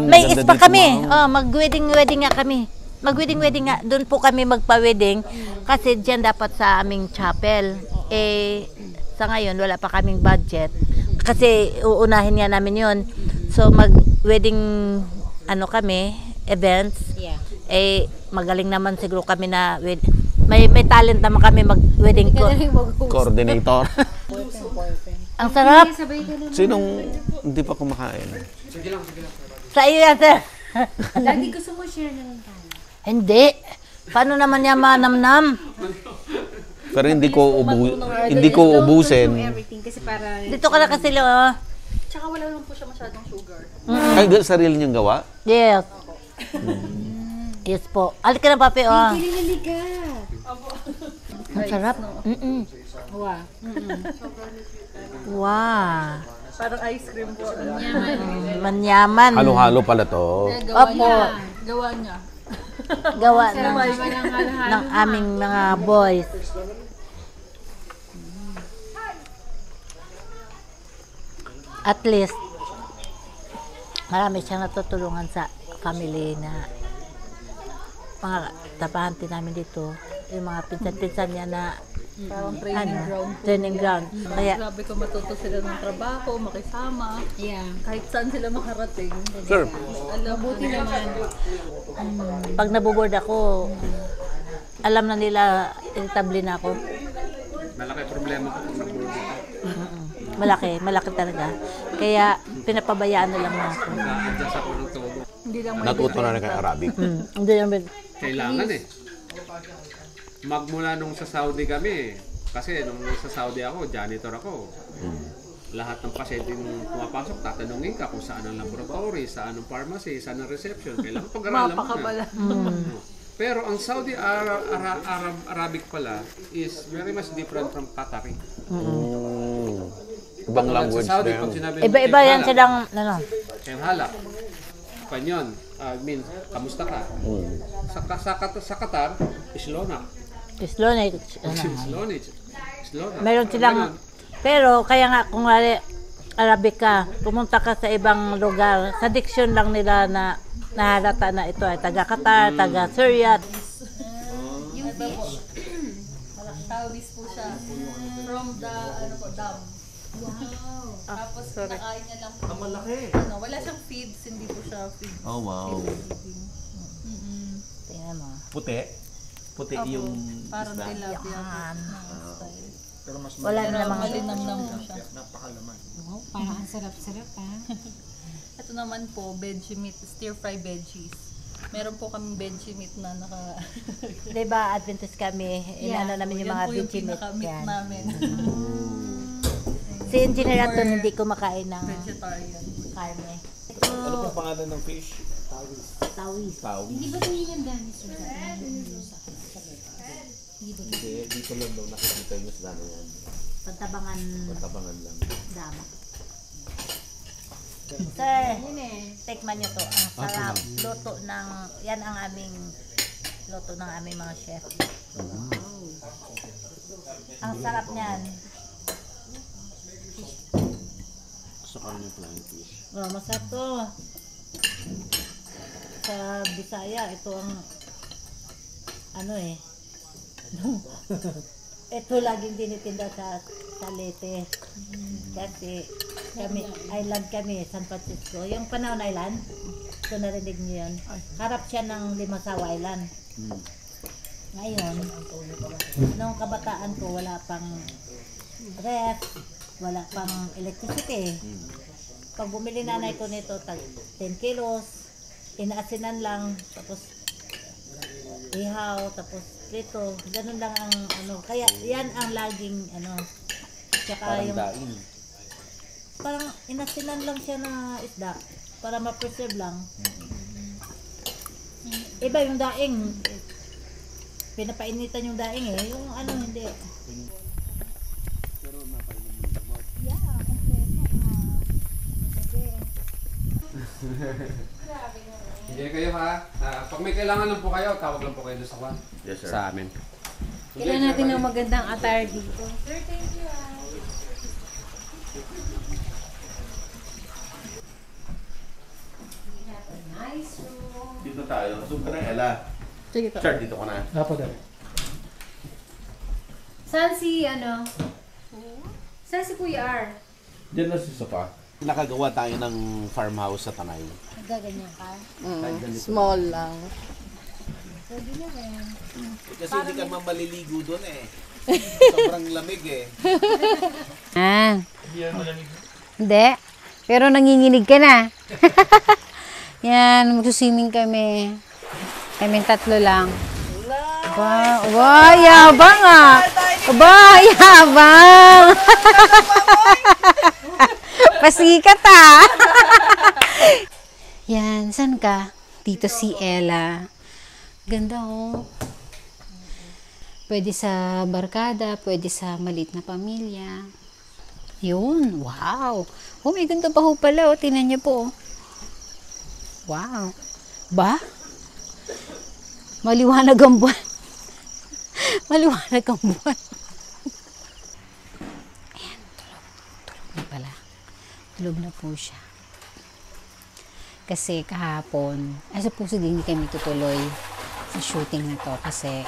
May spa kami. Mag-wedding nga kami. Mag-wedding nga. Doon po kami magpa-wedding. Kasi dyan dapat sa aming chapel. Sa ngayon, wala pa kaming budget. Kasi uunahin nga namin yun. So, mag-wedding ano kami, events. Yeah. Magaling naman siguro kami na may talent naman kami mag-wedding coordinator. Ang sarap. Sinong hindi pa kumakain? Sige lang. Sa iyo yan, sir. Lagi gusto mo share na lang tayo. Hindi. Paano naman niya manamnam? Pero hindi ko ubusin. Dito ka na kasi lo. Tsaka wala lang po siya masyadong sugar. Ay, sarili niyang gawa? Yes. Yes po. Alit ka na, papi, oh. Hindi ka. Ang sarap. Wow. Wow. Parang ice cream po. Manyaman. Halo-halo pala to. Opo. Gawa niya. Gawa ng aming mga boys. At least, marami siyang natutulungan sa family na mga tapahanti namin dito. Yung mga pinsan-pinsan niya na Parang training ground po. Training ground. Kaya grabe ko matuto sila ng trabaho, makisama. Yeah. Kahit saan sila makarating. Sure. Alam, buti naman. Pag naboboard ako, alam na nila, irritable na ako. Malaki problema ko kung naboboard ako. Malaki talaga. Kaya pinapabayaan na lang ako. Natuto na rin kayo Arabic. Hindi lang. Kailangan eh. Magmula nung sa Saudi kami, kasi nung sa Saudi ako, janitor ako. Lahat ng pasyente nung pumapasok, tatanungin ka kung saan ang laboratory, saan ang pharmacy, saan ang reception. Kailangan pag-aralan mo na. Pero ang Saudi Arabic pala is very much different from Qatari. Ibang language na yun. Iba-iba yan silang, ano? Halak, Panyon, I mean, kamusta ka? Sa Qatar, Islona. Islona. Meron silang, pero kaya nga kung Arabic ka, pumunta ka sa ibang lugar, sa diksyon lang nila na nahalata na ito ay taga Qatar, taga Syria. Yung beach, tawis po siya from the dam. Wow. Tapos nakain niya lang po. Ang malaki. Wala siyang feeds, hindi po siya feeds. Oh wow. Tingnan mo. Puti? Puti yung isda. Parang tilapia. Pero mas malinam po siya. Napakalaman. Wow, parang sarap-sarap ha. Ito naman po, veggie meat, stir-fry veggies. Meron po kami veggie meat na naka... Diba, Adventist kami, inano namin yung mga veggie meat. Yan po yung pinaka-meat namin. Si Engineer Anton hindi kumakain ng karne. Ano pong pangalan ng fish? Tawis. Hindi ba tingin yung dinosaur? Hindi, dito lang daw nakikita yung isda na yan. Pantabangan. Pantabangan lang. Dama. Sir, tikman nyo to. Ang sarap. Luto ng, yan ang aming, luto ng aming mga chef. Ang sarap niyan. Gusto ka rin yung flying fish. Masarap to. Sa Bisaya, ito ang, ano eh. Ito laging dinitinda sa Leyte. Kasi, kami, island kami, San Francisco. Yung Panahon Island, ito narinig niyo yun. Harap siya ng Limasawa Island. Ngayon, noong kabataan ko, wala pang ref, wala pang electricity. Pag bumili nanay ko nito, 10 kilos, inaasinan lang, tapos ihaw, tapos prito. Ganun lang ang ano. Kaya yan ang laging ano. Tsaka yung... Parang inasilan lang siya na isda para ma-preserve lang. Iba yung daing. Pinapainitan yung daing eh. Yung ano hindi. Pero napainin mo yung gamot. Yeah, kompleto Enjoy kayo ha. Pag may kailangan lang po kayo, tawag lang po kayo sa kwan. Yes sir. Sa amin. Kailan natin ng magandang attire dito. Sir, thank you ha. Dito tayo. Zoom ka na, Ella. Sure, dito ko na. Saan si, ano? Saan si Kuya R? Diyan na si Sopa. Nakagawa tayo ng farmhouse sa Tanay. Nagaganyan ka? Small lang. Pwede na rin. Kasi hindi ka mamaliligo doon eh. Sobrang lamig eh. Hindi yan malamig. Hindi. Pero nanginginig ka na. Yan, magsusiming kami. Kami tatlo lang. Wow, yabang ah! Wow, yabang! Pasikat ah! Yan, saan ka? Dito si Ella. Ganda oh. Pwede sa barkada, pwede sa maliit na pamilya. Yun, wow! Oh, may ganda pa ho pala oh. Tingnan niyo po oh. Wow. Ba? Maliwanag ang buwan. Maliwanag ang buwan. Ayan, tulog. Tulog na pala. Tulog na po siya. Kasi kahapon, ay supposed hindi kami tutuloy. shooting na to kasi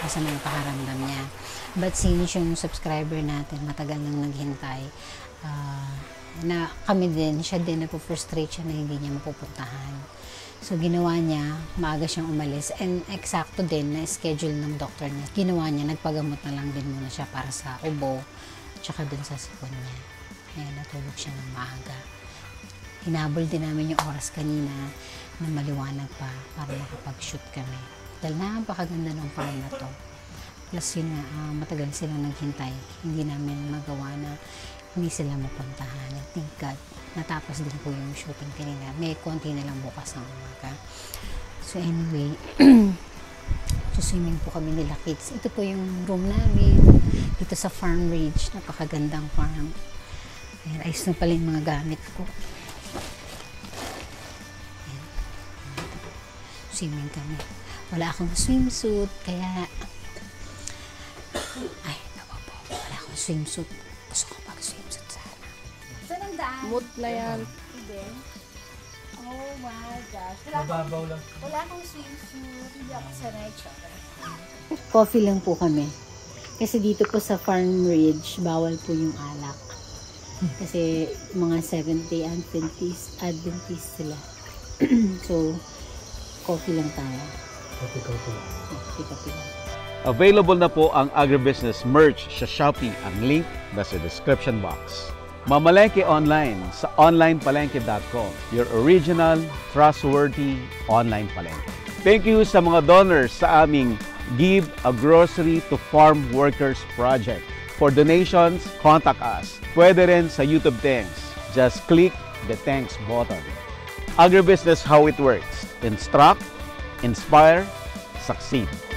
masama yung pakaramdam niya. But since yung subscriber natin, matagal nang naghintay, na kami din, siya din napofrustrate siya na hindi niya mapupuntahan. So, ginawa niya, maaga siyang umalis. And eksakto din na schedule ng doktor niya. Ginawa niya, nagpagamot na lang din muna siya para sa ubo, tsaka dun sa sipon niya. Ayan, natulog siya ng maaga. Hinabol din namin yung oras kanina na maliwanag pa para makapag-shoot kami. Dahil napakaganda ng farm na to. Plus yun na, matagal sila naghintay. Hindi namin magawa na hindi sila mapuntahan. I think God, natapos din po yung shooting kanina. May konti na lang bukas ng umaga. So anyway, swimming po kami nila kids. Ito po yung room namin dito sa Farm Ridge. Napakagandang farm. Ayan, ayos na pala yung mga gamit ko. Ayan. Swimming kami. Wala akong swimsuit, kaya ay, nawa po. Wala akong swimsuit. Gusto ko mag-swimsuit sana. Saan ang daan? Mutla yan. Oh my gosh. Mababaw lang. Wala akong swimsuit. Hindi ako sanay. Coffee lang po kami. Kasi dito po sa Farm Ridge, bawal po yung alak. Kasi mga Seventh Day Adventist sila. So, coffee lang tayo. Coffee lang. Coffee lang. Available na po ang Agribusiness merch sa Shopee. Ang link na sa description box. Mamalengke online sa onlinepalengke.com. Your original, trustworthy online palengke. Thank you sa mga donors sa aming Give a Grocery to Farm Workers Project. For donations, contact us. Pwede rin sa YouTube Thanks. Just click the Thanks button. Agribusiness How It Works. Instruct, inspire, succeed.